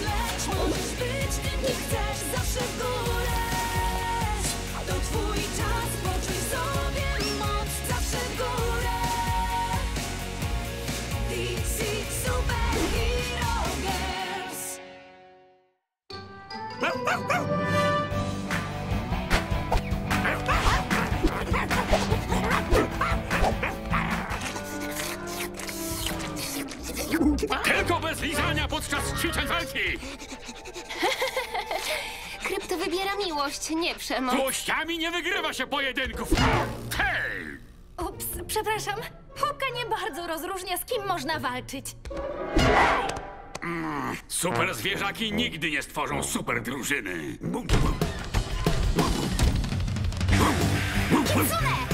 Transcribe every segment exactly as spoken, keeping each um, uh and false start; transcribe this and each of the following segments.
leć, możesz być tym, kim chcesz, zawsze w górę. To twój czas, poczuj sobie moc, zawsze w górę. D C Superhero Girls. Tylko bez lizania podczas ćwiczeń walki! Krypto wybiera miłość, nie przemoc. Złościami nie wygrywa się pojedynków! Hej! Ups, przepraszam. Hopka nie bardzo rozróżnia, z kim można walczyć. Mm, super zwierzaki nigdy nie stworzą super drużyny. Kitsune!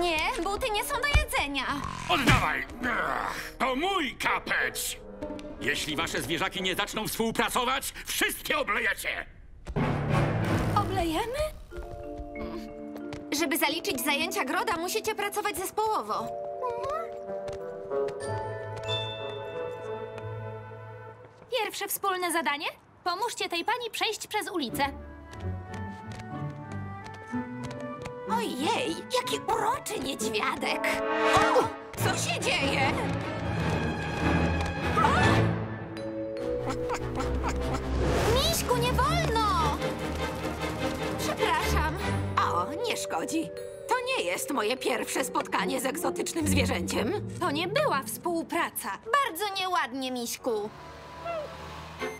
Nie, buty nie są do jedzenia. Oddawaj! To mój kapeć! Jeśli wasze zwierzaki nie zaczną współpracować, wszystkie oblejecie! Oblejemy? Żeby zaliczyć zajęcia groda, musicie pracować zespołowo. Pierwsze wspólne zadanie? Pomóżcie tej pani przejść przez ulicę. Ojej, jaki uroczy niedźwiadek! O, co się dzieje? A! Miśku, nie wolno! Przepraszam. O, nie szkodzi. To nie jest moje pierwsze spotkanie z egzotycznym zwierzęciem. To nie była współpraca. Bardzo nieładnie, Miśku.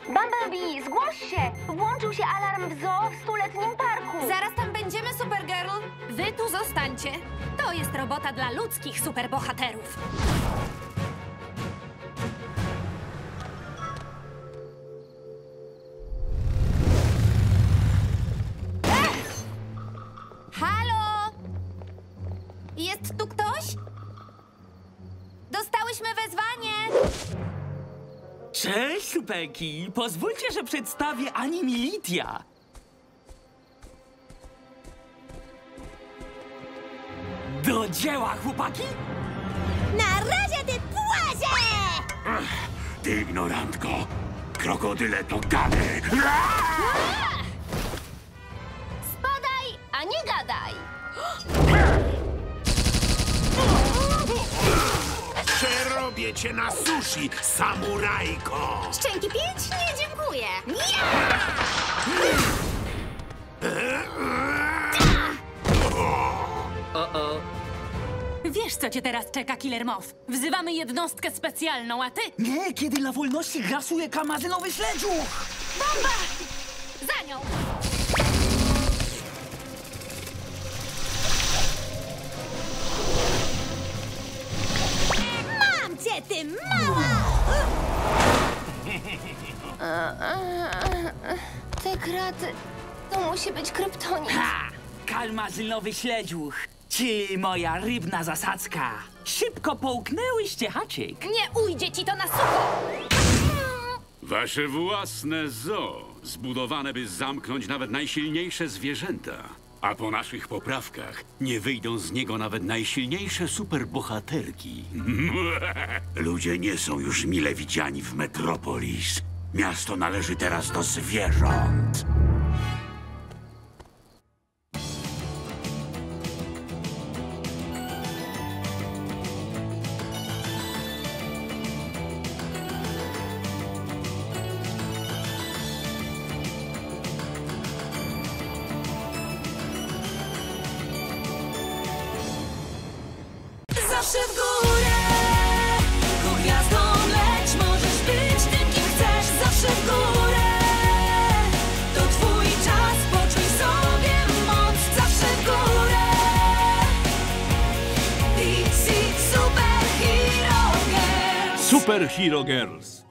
Bumblebee, zgłoś się! Włączył się alarm w zoo w stuletnim parku. Zaraz tam będziemy, Supergirl. Wy tu zostańcie. To jest robota dla ludzkich superbohaterów. Ech! Halo? Jest tu ktoś? Dostałyśmy wezwanie. Cześć, Superki! Pozwólcie, że przedstawię Animilitia. Do dzieła, chłopaki! Na razie, ty płazie! Ach, ty ignorantko! Krokodyle to gady! Spadaj, a nie gadaj! Przerobię cię na sushi, samurajko! Szczęki pięć? Nie, dziękuję! Ja! O-o. Wiesz, co cię teraz czeka, Killer Moth? Wzywamy jednostkę specjalną, a ty... Nie, kiedy dla wolności grasuje Karmazynowy Śledziuch! Bomba! Za nią! Ty mała! Te kraty... To musi być kryptonit. Ha! Karmazynowy śledziuch. Ci moja rybna zasadzka. Szybko połknęłyście haczyk. Nie ujdzie ci to na sucho! Wasze własne zoo, zbudowane, by zamknąć nawet najsilniejsze zwierzęta. A po naszych poprawkach nie wyjdą z niego nawet najsilniejsze superbohaterki. Ludzie nie są już mile widziani w Metropolis. Miasto należy teraz do zwierząt. Zawsze w górę, ku gwiazdom leć, możesz być tym, kim chcesz, zawsze w górę. To twój czas, poczuj sobie moc, zawsze w górę. D C Superhero Girls. Superhero Girls.